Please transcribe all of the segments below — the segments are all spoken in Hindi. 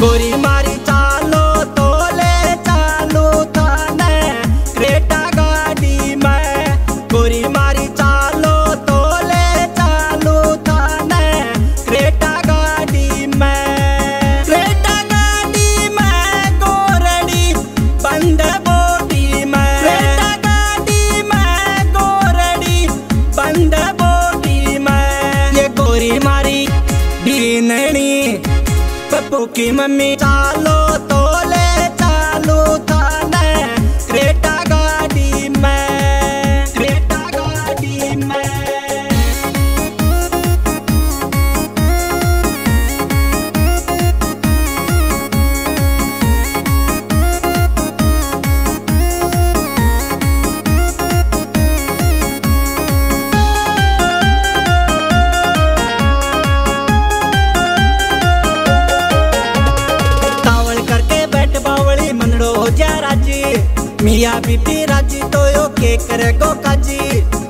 गोरी मारी चालो तोले चालो थाने क्रेटा गाड़ी में, गोरी मारी चालो तोले चालो थाने क्रेटा गाड़ी में, क्रेटा गाड़ी में गोरड़ी बंद बोटी में, क्रेटा गाड़ी में गोरड़ी बंद बोटी में। ये गोरी मारी बीनड़ी पप्पू की मम्मी चालो तोले चालो थाने क्रेटा गाड़ी में, क्रेटा गाड़ी में। मिया बीटी राजी तो यो के करे गो काजी,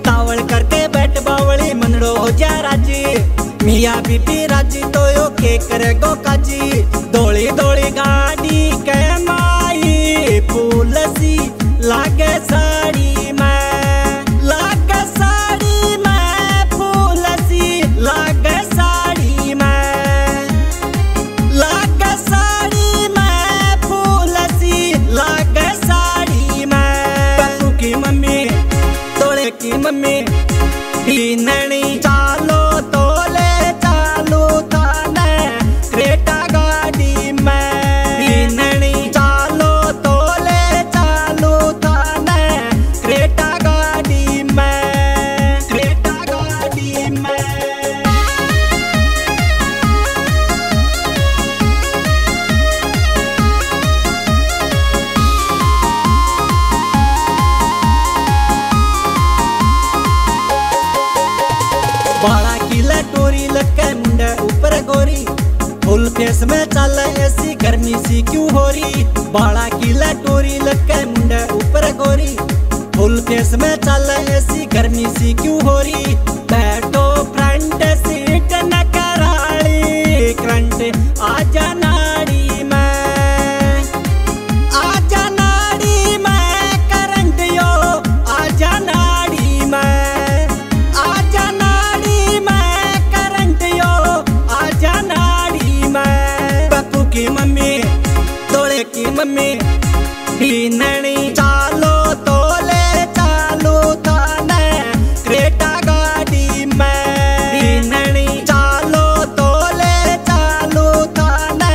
तावल करके बैठ बावली मनड़ो हो जा राजी, मिया बीटी राजी तो यो के करे गो काजी। दौड़ी दौड़ी गाड़ी के माई फूल सी लागे साड़ी में, लागे साड़ी में फूल सी लागे साड़ी में, लागे साड़ी में फूल सी लागे की मम्मी बीनणी चालो तोले चालो थाने क्रेटा गाड़ी में, बीनणी चालो तोले चालो थाने क्रेटा गाड़ी में, क्रेटा गाड़ी में। बाड़ा की लटोरी लक्के मुंडे ऊपर गोरी, फुल फेस में चल ऐसी गर्मी सी क्यों हो रही। बाड़ा की लटोरी लक्के मुंडे ऊपर गोरी, फुल फेस में चल ऐसी गर्मी सी क्यों हो रही। बैठो फ्रंट सीट न कराली करंट आजा नाड़ी में, आजा नाड़ी में करंट यो आजा नाड़ी में, मम्मी बीनणी चालो तोले चालो थाने क्रेटा गाड़ी में, बीनणी चालो तोले चालो थाने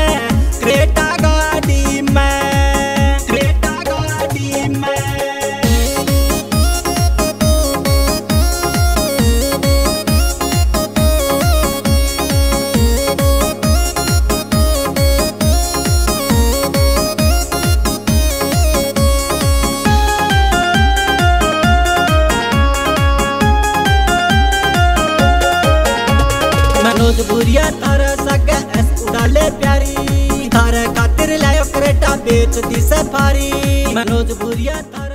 क्रेटा गाड़ी में, क्रेटा गाड़ी में। मनोज बुरिया तारा सगे एस उड़ाले प्यारी, तारा खातिर लायो क्रेटा बेच दी सफारी, मनोज बुरिया तारा।